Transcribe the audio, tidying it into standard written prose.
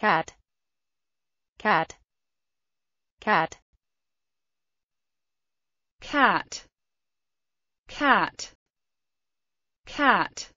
cat, cat, cat, cat, cat, cat.